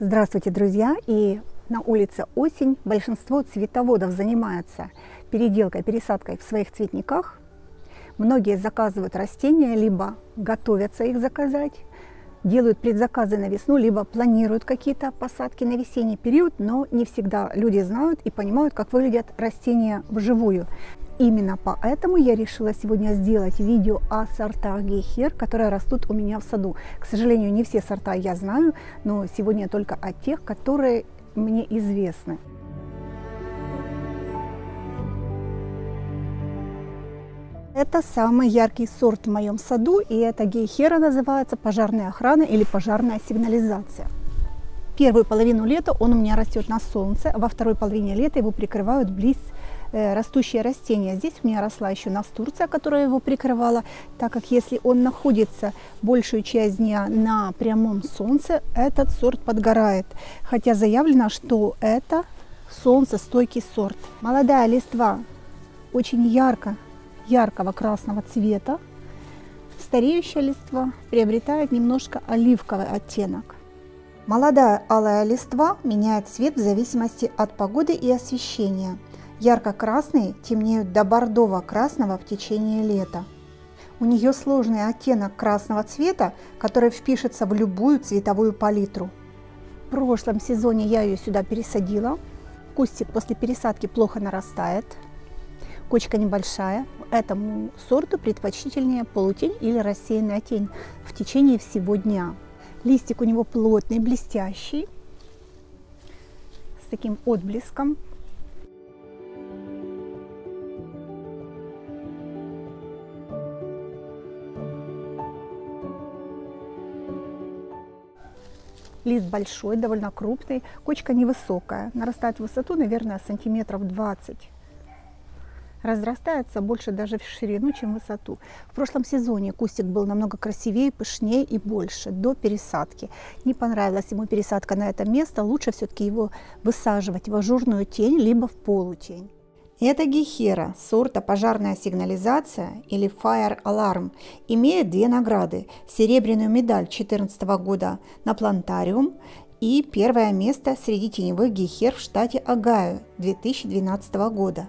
Здравствуйте, друзья! И на улице осень. Большинство цветоводов занимаются переделкой, пересадкой в своих цветниках. Многие заказывают растения, либо готовятся их заказать, делают предзаказы на весну, либо планируют какие-то посадки на весенний период, но не всегда люди знают и понимают, как выглядят растения вживую. Именно поэтому я решила сегодня сделать видео о сортах гейхер, которые растут у меня в саду. К сожалению, не все сорта я знаю, но сегодня только о тех, которые мне известны. Это самый яркий сорт в моем саду, и эта гейхера называется пожарная охрана или пожарная сигнализация. Первую половину лета он у меня растет на солнце, а во второй половине лета его прикрывают близ растущие растения. Здесь у меня росла еще настурция, которая его прикрывала, так как если он находится большую часть дня на прямом солнце, этот сорт подгорает. Хотя заявлено, что это солнцестойкий сорт. Молодая листва очень яркого красного цвета. Стареющая листва приобретает немножко оливковый оттенок. Молодая алая листва меняет цвет в зависимости от погоды и освещения. Ярко-красные темнеют до бордово-красного в течение лета. У нее сложный оттенок красного цвета, который впишется в любую цветовую палитру. В прошлом сезоне я ее сюда пересадила. Кустик после пересадки плохо нарастает. Кочка небольшая. Этому сорту предпочтительнее полутень или рассеянная тень в течение всего дня. Листик у него плотный, блестящий, с таким отблеском. Лист большой, довольно крупный, кочка невысокая, нарастает в высоту, наверное, сантиметров 20. Разрастается больше даже в ширину, чем в высоту. В прошлом сезоне кустик был намного красивее, пышнее и больше, до пересадки. Не понравилась ему пересадка на это место, лучше все-таки его высаживать в ажурную тень, либо в полутень. Эта гейхера сорта пожарная сигнализация или Fire Alarm имеет две награды: серебряную медаль 2014 года на Плантариум и первое место среди теневых гейхер в штате Огайо 2012 года.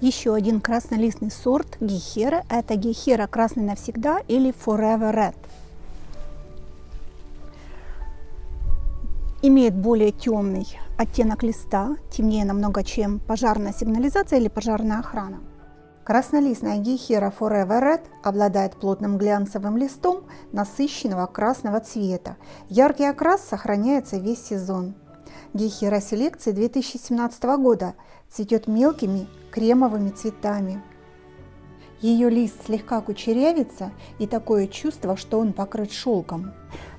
Еще один краснолистный сорт гейхера – это гейхера красный навсегда или Forever Red. Имеет более темный оттенок листа, темнее намного, чем пожарная сигнализация или пожарная охрана. Краснолистная гейхера Forever Red обладает плотным глянцевым листом насыщенного красного цвета. Яркий окрас сохраняется весь сезон. Гейхера селекции 2017 года цветет мелкими кремовыми цветами. Ее лист слегка кучерявится, и такое чувство, что он покрыт шелком.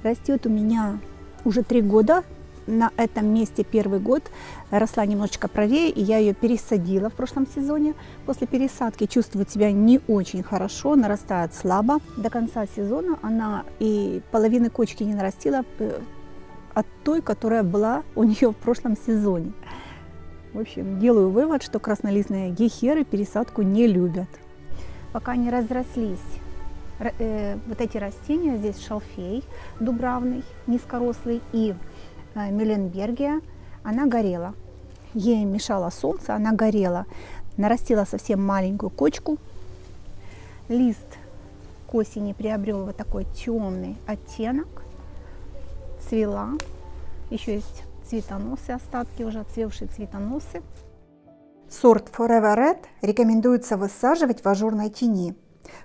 Растет у меня уже 3 года. На этом месте первый год росла немножечко правее, и я ее пересадила в прошлом сезоне. После пересадки чувствую себя не очень хорошо, нарастает слабо. До конца сезона она и половины кочки не нарастила от той, которая была у нее в прошлом сезоне. В общем, делаю вывод, что краснолистные гейхеры пересадку не любят. Пока не разрослись вот эти растения, здесь шалфей дубравный, низкорослый, и мюлленбергия, она горела. Ей мешало солнце, она горела. Нарастила совсем маленькую кочку. Лист к осени приобрел вот такой темный оттенок. Цвела. Еще есть цветоносы, остатки уже отцвевшие цветоносы. Сорт Forever Red рекомендуется высаживать в ажурной тени.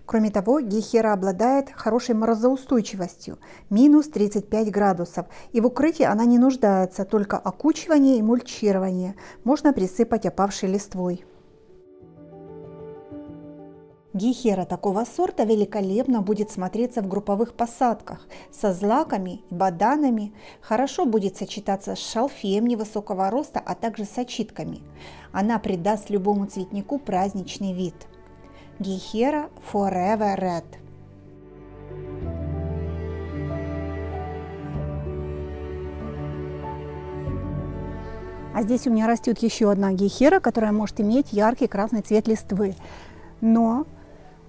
Кроме того, гейхера обладает хорошей морозоустойчивостью – минус 35 градусов. И в укрытии она не нуждается, только окучивание и мульчирование. Можно присыпать опавшей листвой. Гейхера такого сорта великолепно будет смотреться в групповых посадках со злаками и баданами, хорошо будет сочетаться с шалфеем невысокого роста, а также с очитками. Она придаст любому цветнику праздничный вид. Гейхера Forever Red. А здесь у меня растет еще одна гейхера, которая может иметь яркий красный цвет листвы. Но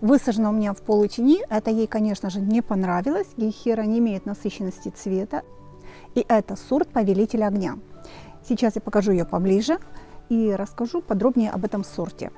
высажена у меня в полутени, это ей, конечно же, не понравилось. Гейхера не имеет насыщенности цвета. И это сорт Повелитель огня. Сейчас я покажу ее поближе и расскажу подробнее об этом сорте.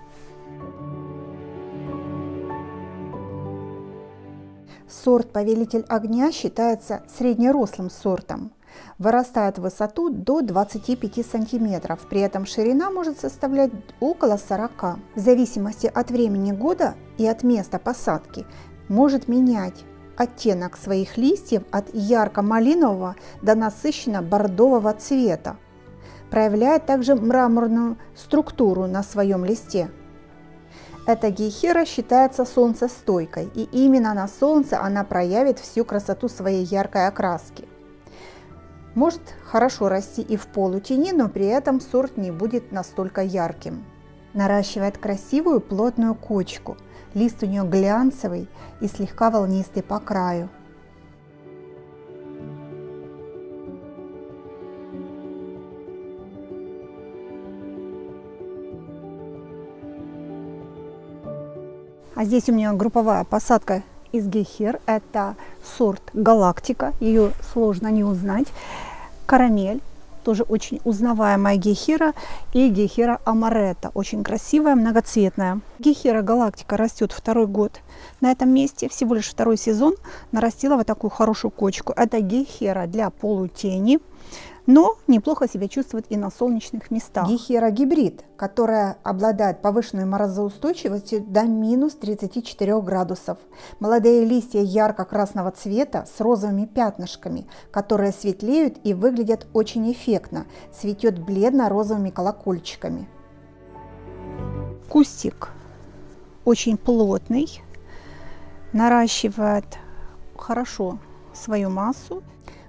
Сорт Повелитель огня считается среднерослым сортом. Вырастает в высоту до 25 сантиметров, при этом ширина может составлять около 40. В зависимости от времени года и от места посадки может менять оттенок своих листьев от ярко-малинового до насыщенно-бордового цвета. Проявляет также мраморную структуру на своем листе. Эта гейхера считается солнцестойкой, и именно на солнце она проявит всю красоту своей яркой окраски. Может хорошо расти и в полутени, но при этом сорт не будет настолько ярким. Наращивает красивую плотную кучку. Лист у нее глянцевый и слегка волнистый по краю. А здесь у меня групповая посадка из гейхер. Это сорт Галактика, ее сложно не узнать. Карамель, тоже очень узнаваемая гейхера, и гейхера Амаретта, очень красивая, многоцветная. Гейхера Галактика растет второй год на этом месте, всего лишь второй сезон, нарастила вот такую хорошую кочку. Это гейхера для полутени, но неплохо себя чувствует и на солнечных местах. Гейхера гибрид, которая обладает повышенной морозоустойчивостью до минус 34 градусов. Молодые листья ярко-красного цвета с розовыми пятнышками, которые светлеют и выглядят очень эффектно. Цветет бледно-розовыми колокольчиками. Кустик очень плотный, наращивает хорошо свою массу.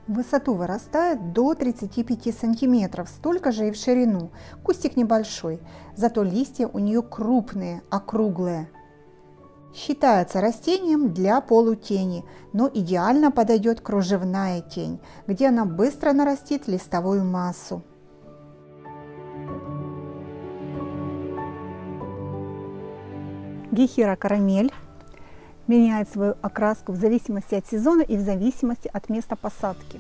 В высоту вырастает до 35 сантиметров, столько же и в ширину. Кустик небольшой, зато листья у нее крупные, округлые. Считается растением для полутени, но идеально подойдет кружевная тень, где она быстро нарастит листовую массу. Гейхера Карамель меняет свою окраску в зависимости от сезона и в зависимости от места посадки.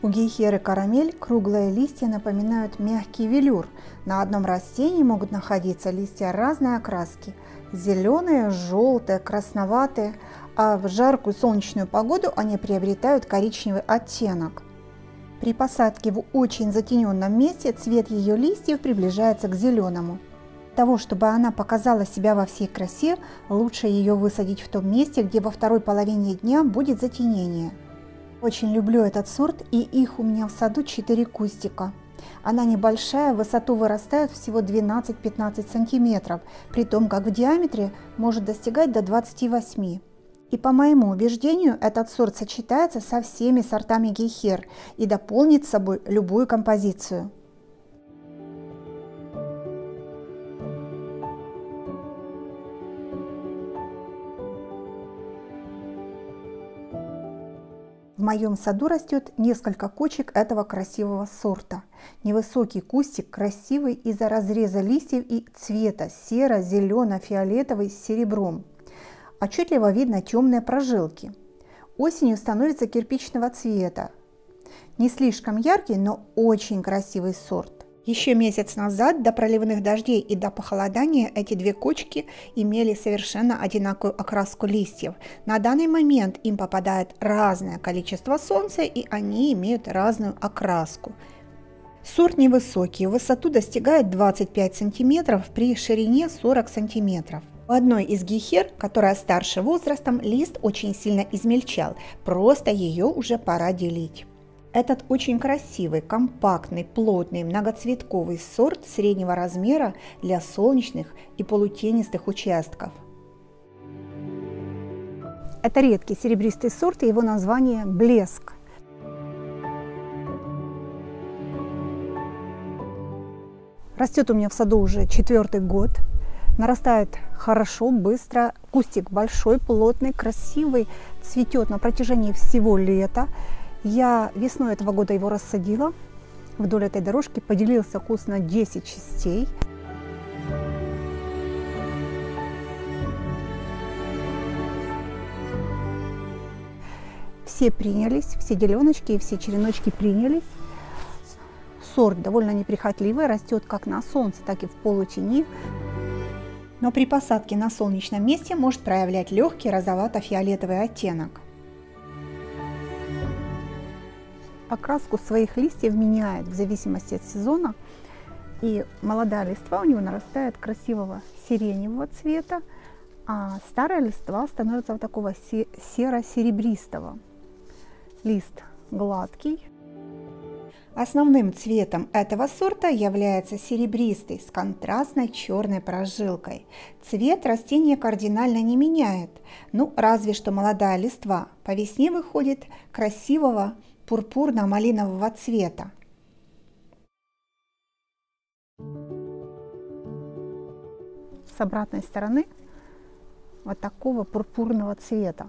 У гейхеры Карамель круглые листья напоминают мягкий велюр. На одном растении могут находиться листья разной окраски – зеленые, желтые, красноватые, а в жаркую солнечную погоду они приобретают коричневый оттенок. При посадке в очень затененном месте цвет ее листьев приближается к зеленому. Для того, чтобы она показала себя во всей красе, лучше ее высадить в том месте, где во второй половине дня будет затенение. Очень люблю этот сорт, и их у меня в саду 4 кустика. Она небольшая, в высоту вырастает всего 12-15 сантиметров, при том как в диаметре может достигать до 28. И по моему убеждению, этот сорт сочетается со всеми сортами гейхер и дополнит собой любую композицию. В моем саду растет несколько кочек этого красивого сорта. Невысокий кустик красивый из-за разреза листьев и цвета серо-зелено-фиолетовый с серебром. Отчетливо видно темные прожилки. Осенью становится кирпичного цвета. Не слишком яркий, но очень красивый сорт. Еще месяц назад, до проливных дождей и до похолодания, эти две кочки имели совершенно одинаковую окраску листьев. На данный момент им попадает разное количество солнца, и они имеют разную окраску. Сорт невысокий, в высоту достигает 25 см, при ширине 40 см. У одной из гейхер, которая старше возрастом, лист очень сильно измельчал, просто ее уже пора делить. Этот очень красивый, компактный, плотный, многоцветковый сорт среднего размера для солнечных и полутенистых участков. Это редкий серебристый сорт, и его название «Блеск». Растет у меня в саду уже 4-й год. Нарастает хорошо, быстро. Кустик большой, плотный, красивый. Цветет на протяжении всего лета. Я весной этого года его рассадила, вдоль этой дорожки поделился курс на 10 частей. Все принялись, все деленочки и все череночки принялись. Сорт довольно неприхотливый, растет как на солнце, так и в полутени. Но при посадке на солнечном месте может проявлять легкий розовато-фиолетовый оттенок. Окраску своих листьев меняет в зависимости от сезона. И молодая листва у него нарастает красивого сиреневого цвета, а старая листва становится вот такого серо-серебристого. Лист гладкий. Основным цветом этого сорта является серебристый с контрастной черной прожилкой. Цвет растения кардинально не меняет, ну разве что молодая листва по весне выходит красивого пурпурно-малинового цвета. С обратной стороны вот такого пурпурного цвета.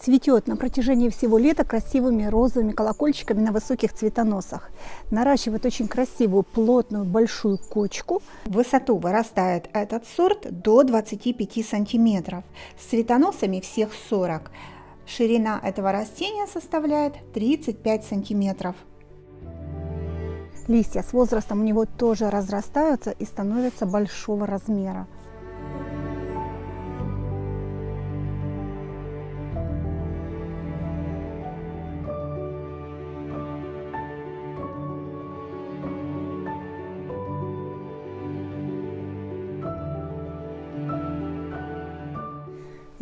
Цветет на протяжении всего лета красивыми розовыми колокольчиками на высоких цветоносах. Наращивает очень красивую, плотную, большую кочку. В высоту вырастает этот сорт до 25 сантиметров. С цветоносами всех 40. Ширина этого растения составляет 35 сантиметров. Листья с возрастом у него тоже разрастаются и становятся большого размера.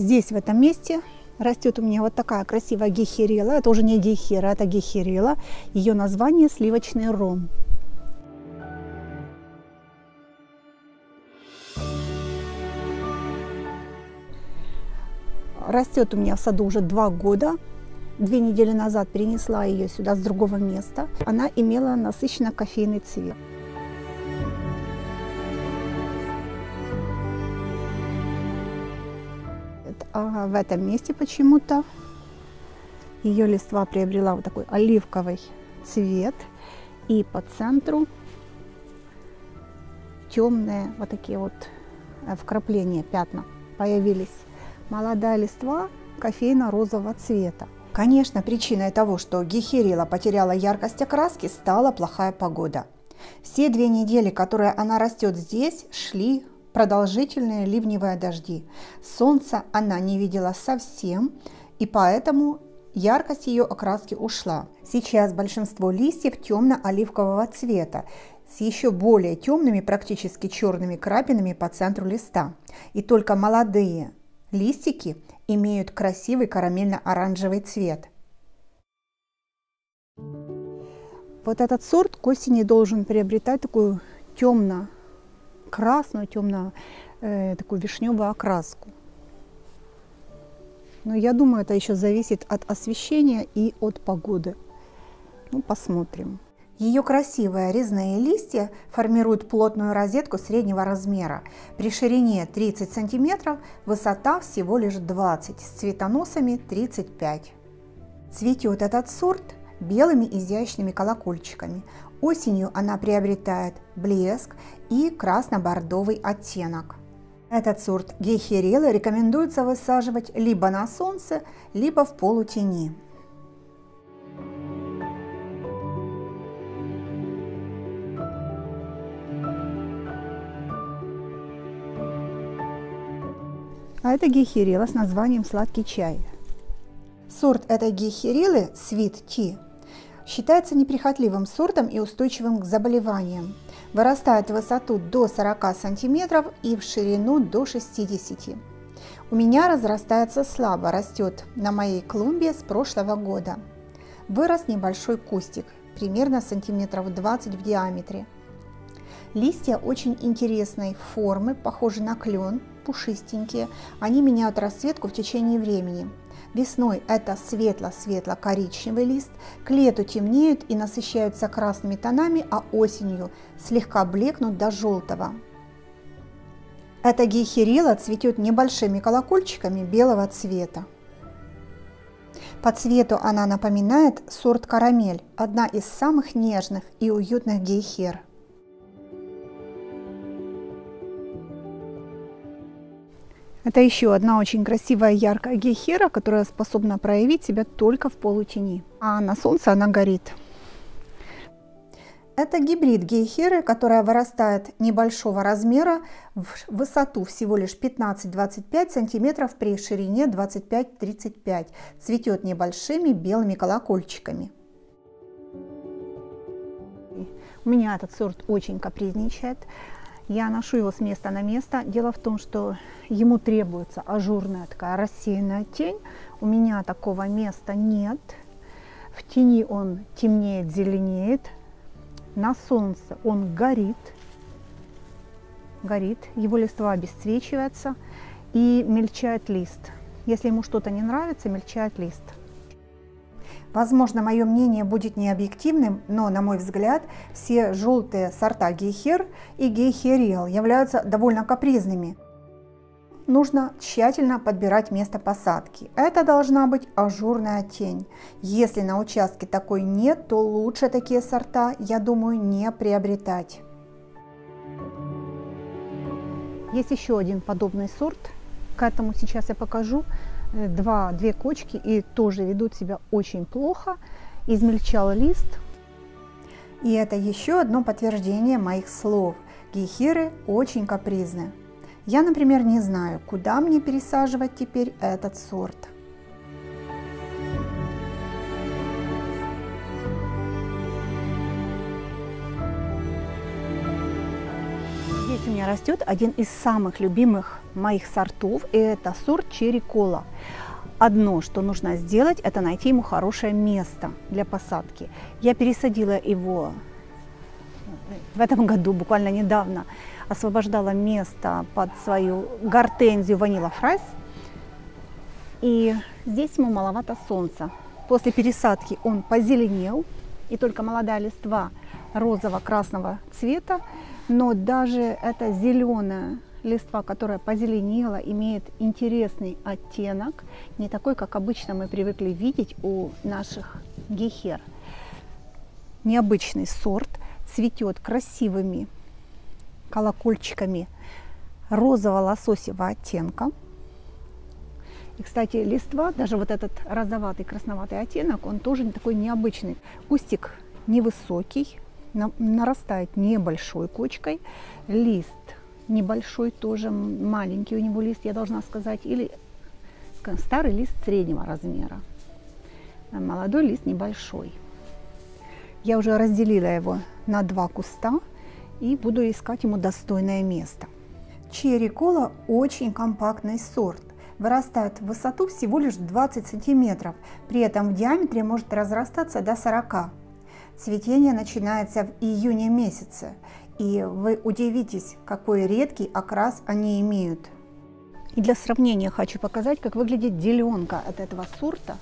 Здесь, в этом месте, растет у меня вот такая красивая гейхерелла. Это уже не гейхера, это гейхерелла. Ее название сливочный ром. Растет у меня в саду уже 2 года. 2 недели назад перенесла ее сюда с другого места. Она имела насыщенно кофейный цвет. А в этом месте почему-то ее листва приобрела вот такой оливковый цвет, и по центру темные вот такие вот вкрапления, пятна появились. Молодая листва кофейно-розового цвета. Конечно, причиной того, что гейхерелла потеряла яркость окраски, стала плохая погода. Все 2 недели, которые она растет здесь, шли продолжительные ливневые дожди. Солнца она не видела совсем, и поэтому яркость ее окраски ушла. Сейчас большинство листьев темно-оливкового цвета, с еще более темными, практически черными крапинами по центру листа. И только молодые листики имеют красивый карамельно-оранжевый цвет. Вот этот сорт к осени должен приобретать такую темно-оранжевую, красную, темно такую вишневую окраску. Но я думаю, это еще зависит от освещения и от погоды. Ну, посмотрим. Ее красивые резные листья формируют плотную розетку среднего размера. При ширине 30 см, высота всего лишь 20 см, с цветоносами 35 см. Цветет этот сорт белыми изящными колокольчиками. Осенью она приобретает блеск и красно-бордовый оттенок. Этот сорт гейхереллы рекомендуется высаживать либо на солнце, либо в полутени. А это гейхерелла с названием «Сладкий чай». Сорт этой гейхереллы «Свит» считается неприхотливым сортом и устойчивым к заболеваниям. Вырастает в высоту до 40 см и в ширину до 60 см. У меня разрастается слабо, растет на моей клумбе с прошлого года. Вырос небольшой кустик, примерно сантиметров 20 в диаметре. Листья очень интересной формы, похожи на клен, пушистенькие. Они меняют расцветку в течение времени. Весной это светло-светло-коричневый лист, к лету темнеют и насыщаются красными тонами, а осенью слегка блекнут до желтого. Эта гейхерелла цветет небольшими колокольчиками белого цвета. По цвету она напоминает сорт «Карамель», одна из самых нежных и уютных гейхер. Это еще одна очень красивая яркая гейхера, которая способна проявить себя только в полутени, а на солнце она горит. Это гибрид гейхеры, которая вырастает небольшого размера, в высоту всего лишь 15-25 см при ширине 25-35 см. Цветет небольшими белыми колокольчиками. У меня этот сорт очень капризничает. Я ношу его с места на место. Дело в том, что ему требуется ажурная такая рассеянная тень. У меня такого места нет. В тени он темнеет, зеленеет. На солнце он горит, его листва обесцвечивается и мельчает лист. Если ему что-то не нравится, мельчает лист. Возможно, мое мнение будет необъективным, но, на мой взгляд, все желтые сорта гейхер и гейхерелл являются довольно капризными. Нужно тщательно подбирать место посадки. Это должна быть ажурная тень. Если на участке такой нет, то лучше такие сорта, я думаю, не приобретать. Есть еще один подобный сорт. К этому сейчас я покажу. Две кочки и тоже ведут себя очень плохо. Измельчал лист. И это еще одно подтверждение моих слов. Гейхеры очень капризны. Я, например, не знаю, куда мне пересаживать теперь этот сорт. Здесь у меня растет один из самых любимых моих сортов, и это сорт черри-кола. Одно, что нужно сделать, это найти ему хорошее место для посадки. Я пересадила его в этом году, буквально недавно, освобождала место под свою гортензию ванила фрайс, и здесь ему маловато солнца. После пересадки он позеленел, и только молодая листва розово-красного цвета, но даже эта зеленая листва, которая позеленела, имеет интересный оттенок, не такой, как обычно мы привыкли видеть у наших гейхер. Необычный сорт, цветет красивыми колокольчиками розово-лососевого оттенка. И, кстати, листва, даже вот этот розоватый, красноватый оттенок, он тоже такой необычный. Кустик невысокий, нарастает небольшой кочкой. Лист небольшой, тоже маленький у него лист, я должна сказать, или старый лист среднего размера. Молодой лист небольшой. Я уже разделила его на два куста и буду искать ему достойное место. Черри-кола очень компактный сорт. Вырастает в высоту всего лишь 20 см, при этом в диаметре может разрастаться до 40 см. Цветение начинается в июне месяце, и вы удивитесь, какой редкий окрас они имеют. И для сравнения хочу показать, как выглядит зеленка от этого сорта.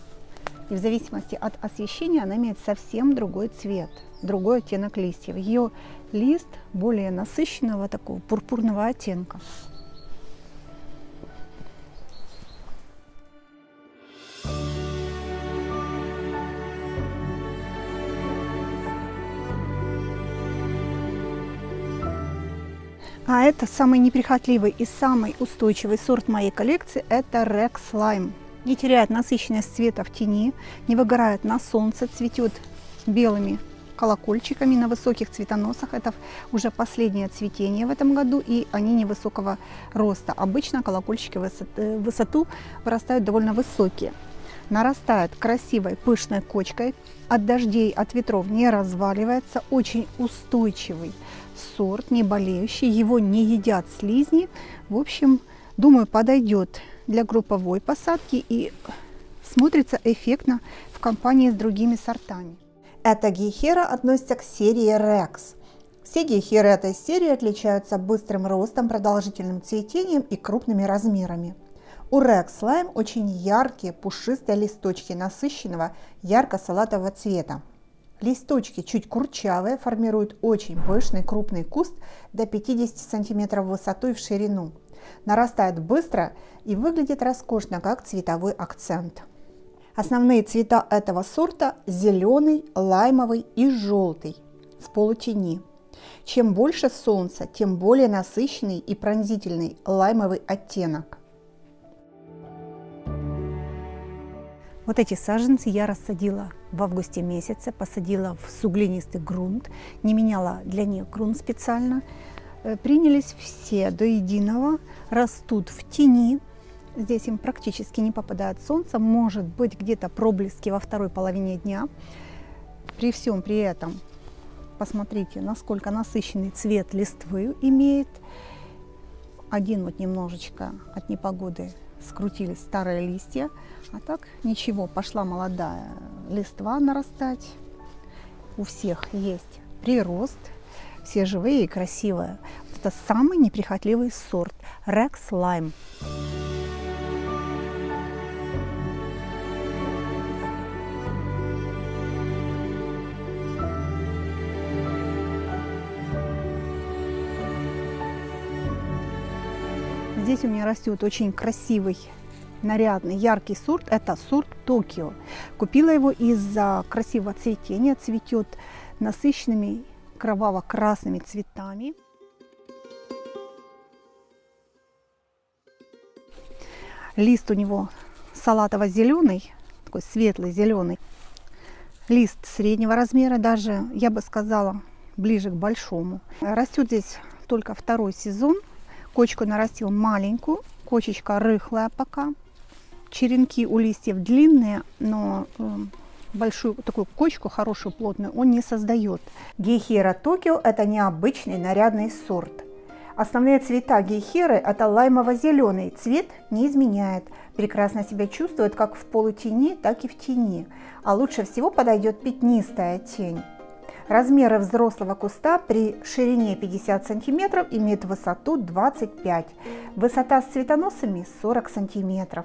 И в зависимости от освещения она имеет совсем другой цвет, другой оттенок листьев. Ее лист более насыщенного такого пурпурного оттенка. А это самый неприхотливый и самый устойчивый сорт моей коллекции – это Rex Lime. Не теряет насыщенность цвета в тени, не выгорает на солнце, цветет белыми колокольчиками на высоких цветоносах. Это уже последнее цветение в этом году, и они невысокого роста. Обычно колокольчики в высоту вырастают довольно высокие. Нарастает красивой пышной кочкой, от дождей, от ветров не разваливается. Очень устойчивый сорт, не болеющий, его не едят слизни. В общем, думаю, подойдет для групповой посадки и смотрится эффектно в компании с другими сортами. Эта гейхера относится к серии Rex. Все гейхеры этой серии отличаются быстрым ростом, продолжительным цветением и крупными размерами. У Rex Lime очень яркие пушистые листочки насыщенного ярко-салатового цвета. Листочки чуть курчавые, формируют очень пышный крупный куст до 50 см в высоту и в ширину. Нарастает быстро и выглядит роскошно, как цветовой акцент. Основные цвета этого сорта – зеленый, лаймовый и желтый в полутени. Чем больше солнца, тем более насыщенный и пронзительный лаймовый оттенок. Вот эти саженцы я рассадила в августе месяце, посадила в суглинистый грунт, не меняла для них грунт специально. Принялись все до единого, растут в тени. Здесь им практически не попадает солнце, может быть где-то проблески во второй половине дня. При всем при этом посмотрите, насколько насыщенный цвет листвы имеет. Один вот немножечко от непогоды скрутились старые листья, а так ничего, пошла молодая листва нарастать. У всех есть прирост, все живые и красивые. Вот это самый неприхотливый сорт Rex Lime. Здесь у меня растет очень красивый, нарядный, яркий сорт. Это сорт Токио. Купила его из-за красивого цветения. Цветет насыщенными кроваво-красными цветами. Лист у него салатово-зеленый, такой светлый зеленый. Лист среднего размера, даже, я бы сказала, ближе к большому. Растет здесь только второй сезон. Кочку нарастил маленькую, кочечка рыхлая пока. Черенки у листьев длинные, но большую такую кочку, хорошую, плотную, он не создает. Гейхера Токио – это необычный нарядный сорт. Основные цвета гейхеры – это лаймово-зеленый, цвет не изменяет. Прекрасно себя чувствует как в полутени, так и в тени. А лучше всего подойдет пятнистая тень. Размеры взрослого куста при ширине 50 см имеют высоту 25 см. Высота с цветоносами 40 см.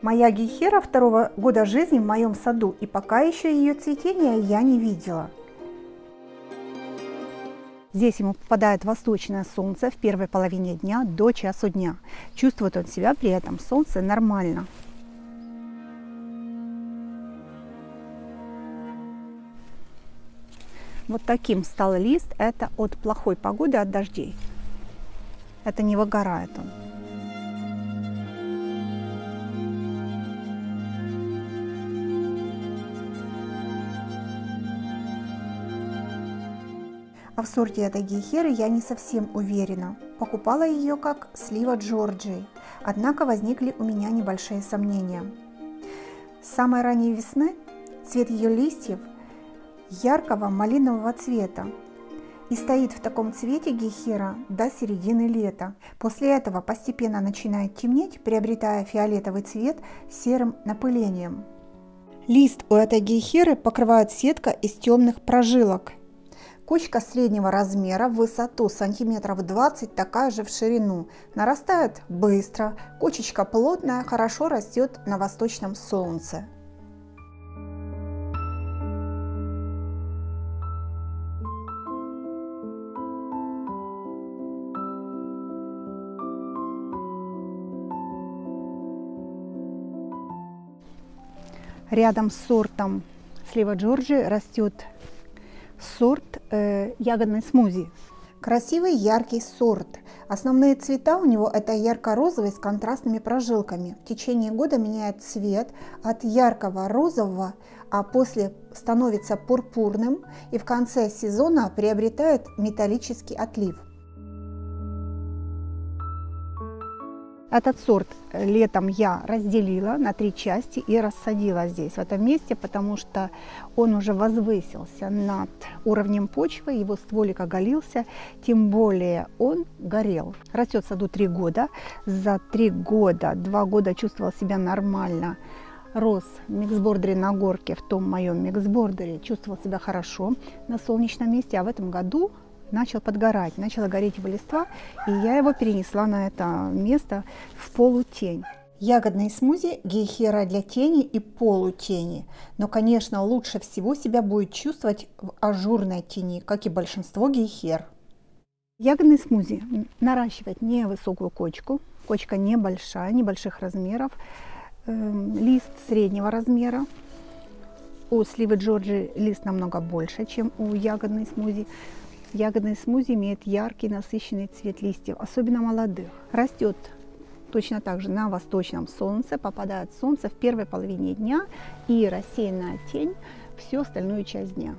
Моя гейхера второго года жизни в моем саду, и пока еще ее цветения я не видела. Здесь ему попадает восточное солнце в первой половине дня до часу дня. Чувствует он себя при этом солнце нормально. Вот таким стал лист. Это от плохой погоды, от дождей. Это не выгорает он. А в сорте этой гейхеры я не совсем уверена. Покупала ее как слива Джорджии. Однако возникли у меня небольшие сомнения. С самой ранней весны цвет ее листьев яркого малинового цвета, и стоит в таком цвете гейхера до середины лета. После этого постепенно начинает темнеть, приобретая фиолетовый цвет с серым напылением. Лист у этой гейхеры покрывает сетка из темных прожилок. Кочка среднего размера, в высоту сантиметров 20, такая же в ширину. Нарастает быстро, кочечка плотная, хорошо растет на восточном солнце. Рядом с сортом слива Джорджии растет сорт ягодный смузи. Красивый яркий сорт. Основные цвета у него это ярко-розовый с контрастными прожилками. В течение года меняет цвет от яркого розового, а после становится пурпурным и в конце сезона приобретает металлический отлив. Этот сорт летом я разделила на три части и рассадила здесь, в этом месте, потому что он уже возвысился над уровнем почвы, его стволик оголился, тем более он горел. Растет в саду 3 года. За 3 года, 2 года чувствовал себя нормально. Рос в миксбордере на горке, в том моем миксбордере, чувствовал себя хорошо на солнечном месте, а в этом году начал подгорать, начала гореть его листва, и я его перенесла на это место в полутень. Ягодные смузи гейхера для тени и полутени, но, конечно, лучше всего себя будет чувствовать в ажурной тени, как и большинство гейхер. Ягодный смузи наращивает невысокую кочку, кочка небольшая, небольших размеров. лист среднего размера. У сливы Джорджии лист намного больше, чем у ягодной смузи. Ягодный смузи имеет яркий насыщенный цвет листьев, особенно молодых. Растет точно так же на восточном солнце, попадает солнце в первой половине дня и рассеянная тень всю остальную часть дня.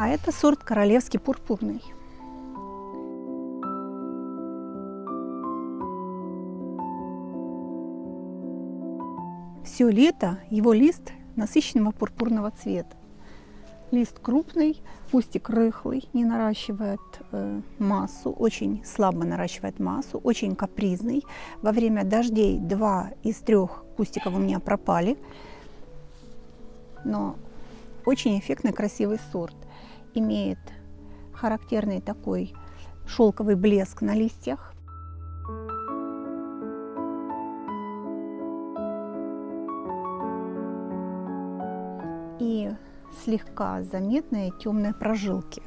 А это сорт королевский пурпурный. Все лето его лист насыщенного пурпурного цвета. Лист крупный, кустик рыхлый, не наращивает массу, очень слабо наращивает массу, очень капризный. Во время дождей 2 из 3 кустиков у меня пропали, но очень эффектный, красивый сорт. Имеет характерный такой шелковый блеск на листьях. И слегка заметные темные прожилки.